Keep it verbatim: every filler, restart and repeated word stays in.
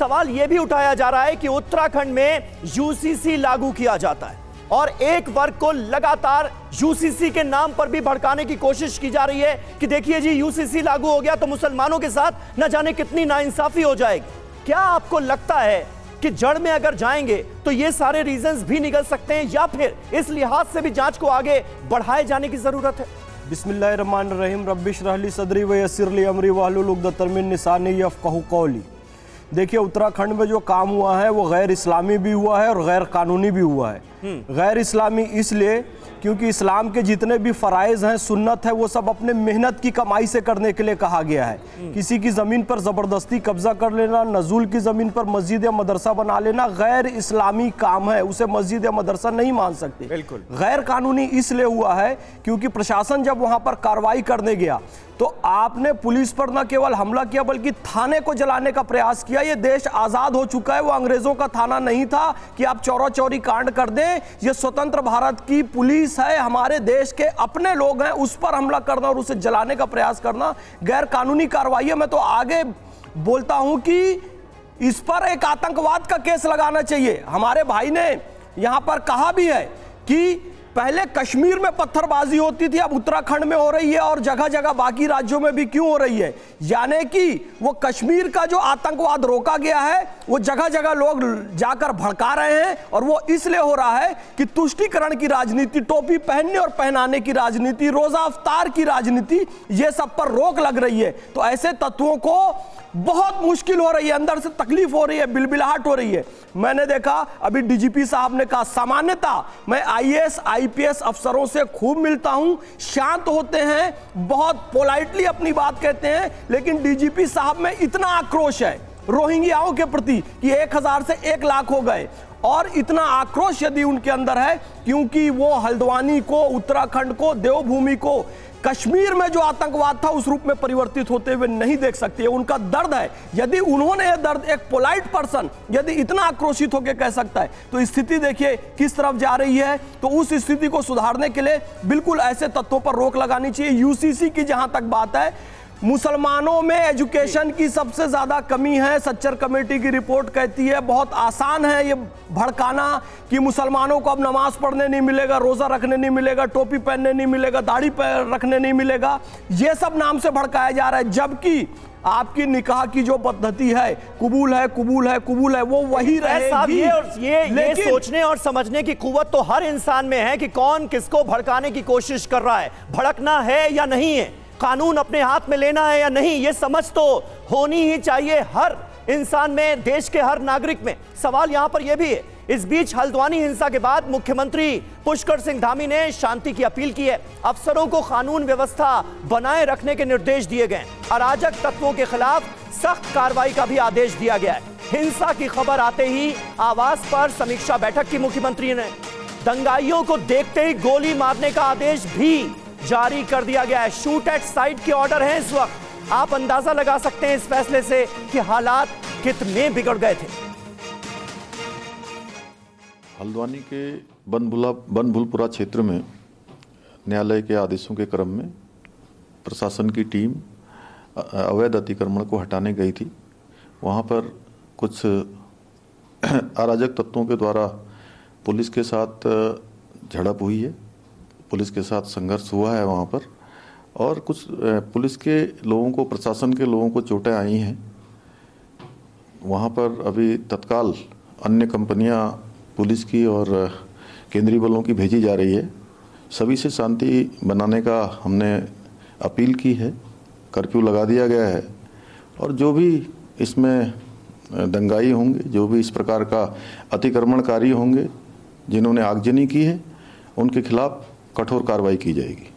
सवाल यह भी उठाया जा रहा है कि उत्तराखंड में यूसीसी लागू किया जाता है और एक वर्ग को लगातार यूसीसी के नाम पर भी भड़काने की कोशिश की जा रही है कि देखिए जी यूसीसी लागू हो गया तो मुसलमानों के साथ न जाने कितनी नाइंसाफी हो जाएगी। क्या आपको लगता है कि जड़ में अगर जाएंगे तो ये सारे रीजंस भी निकल सकते हैं या फिर इस लिहाज से भी जांच को आगे बढ़ाए जाने की जरूरत है? बिस्मिल्लाहिर्रहमानिर्रहीम, रब्बिशरहली सदरी वयस्सिरली अमरी वहलुल उक़्दतम मिन लिसानी यफ़क़हू क़ौली। देखिए, उत्तराखंड में जो काम हुआ है वो गैर इस्लामी भी हुआ है और गैर कानूनी भी हुआ है। गैर इस्लामी इसलिए क्योंकि इस्लाम के जितने भी फ़राइज़ हैं, सुन्नत है, वो सब अपने मेहनत की कमाई से करने के लिए कहा गया है। किसी की ज़मीन पर ज़बरदस्ती कब्ज़ा कर लेना, नज़ुल की ज़मीन पर मस्जिद या मदरसा बना लेना गैर इस्लामी काम है, उसे मस्जिद या मदरसा नहीं मान सकते। बिल्कुल गैर कानूनी इसलिए हुआ है क्योंकि प्रशासन जब वहाँ पर कार्रवाई करने गया तो आपने पुलिस पर न केवल हमला किया बल्कि थाने को जलाने का प्रयास किया। ये देश आज़ाद हो चुका है, वो अंग्रेज़ों का थाना नहीं था कि आप चौरा चौरी कांड कर दें। ये स्वतंत्र भारत की पुलिस है, हमारे देश के अपने लोग हैं, उस पर हमला करना और उसे जलाने का प्रयास करना गैर कानूनी कार्रवाई है। मैं तो आगे बोलता हूं कि इस पर एक आतंकवाद का केस लगाना चाहिए। हमारे भाई ने यहां पर कहा भी है कि पहले कश्मीर में पत्थरबाजी होती थी, अब उत्तराखंड में हो रही है और जगह जगह बाकी राज्यों में भी क्यों हो रही है? यानी कि वो कश्मीर का जो आतंकवाद रोका गया है वो जगह जगह लोग जाकर भड़का रहे हैं और वो इसलिए हो रहा है कि तुष्टीकरण की राजनीति, टोपी पहनने और पहनाने की राजनीति, रोजा अफ्तार की राजनीति, ये सब पर रोक लग रही है। तो ऐसे तत्वों को बहुत मुश्किल हो रही है, अंदर से तकलीफ हो रही है, बिलबिलाहट हो रही है। मैंने देखा अभी डीजीपी साहब ने कहा, सामान्यता मैं I S I P S अफसरों से खूब मिलता हूं, शांत होते हैं, बहुत पोलाइटली अपनी बात कहते हैं, लेकिन डीजीपी साहब में इतना आक्रोश है रोहिंग्याओं के प्रति कि एक हजार से एक लाख हो गए और इतना आक्रोश यदि उनके अंदर है क्योंकि वो हल्द्वानी को, उत्तराखंड को, देवभूमि को कश्मीर में जो आतंकवाद था उस रूप में परिवर्तित होते हुए नहीं देख सकती है। उनका दर्द है, यदि उन्होंने यह दर्द, एक पोलाइट पर्सन यदि इतना आक्रोशित होकर कह सकता है तो स्थिति देखिए किस तरफ जा रही है। तो उस स्थिति को सुधारने के लिए बिल्कुल ऐसे तत्वों पर रोक लगानी चाहिए। यूसीसी की जहां तक बात है, मुसलमानों में एजुकेशन की सबसे ज़्यादा कमी है। सच्चर कमेटी की रिपोर्ट कहती है बहुत आसान है ये भड़काना कि मुसलमानों को अब नमाज पढ़ने नहीं मिलेगा, रोज़ा रखने नहीं मिलेगा, टोपी पहनने नहीं मिलेगा, दाढ़ी पर रखने नहीं मिलेगा, ये सब नाम से भड़काया जा रहा है। जबकि आपकी निकाह की जो पद्धति है, कबूल है कबूल है कबूल है, वो वही रहेगी। ये, ये, ये सोचने और समझने की कुव्वत तो हर इंसान में है कि कौन किसको भड़काने की कोशिश कर रहा है, भड़कना है या नहीं है, कानून अपने हाथ में लेना है या नहीं, ये समझ तो होनी ही चाहिए हर इंसान में, देश के हर नागरिक में। सवाल यहां पर यह भी है। इस बीच हल्द्वानी हिंसा के बाद मुख्यमंत्री पुष्कर सिंह धामी ने शांति की अपील की है, अफसरों को कानून व्यवस्था बनाए रखने के निर्देश दिए गए, अराजक तत्वों के खिलाफ सख्त कार्रवाई का भी आदेश दिया गया है। हिंसा की खबर आते ही आवास पर समीक्षा बैठक की मुख्यमंत्री ने, दंगाइयों को देखते ही गोली मारने का आदेश भी जारी कर दिया गया है। शूट एट साइट के ऑर्डर हैं इस वक्त। आप अंदाजा लगा सकते हैं इस फैसले से कि हालात कितने बिगड़ गए थे। हल्द्वानी के बनभुला बनभुलपुरा क्षेत्र में न्यायालय के आदेशों के क्रम में प्रशासन की टीम अवैध अतिक्रमण को हटाने गई थी। वहाँ पर कुछ अराजक तत्वों के द्वारा पुलिस के साथ झड़प हुई है, पुलिस के साथ संघर्ष हुआ है वहाँ पर, और कुछ पुलिस के लोगों को, प्रशासन के लोगों को चोटें आई हैं। वहाँ पर अभी तत्काल अन्य कंपनियाँ पुलिस की और केंद्रीय बलों की भेजी जा रही है। सभी से शांति बनाने का हमने अपील की है। कर्फ्यू लगा दिया गया है और जो भी इसमें दंगाई होंगे, जो भी इस प्रकार का अतिक्रमणकारी होंगे, जिन्होंने आगजनी की है, उनके खिलाफ कठोर कार्रवाई की जाएगी।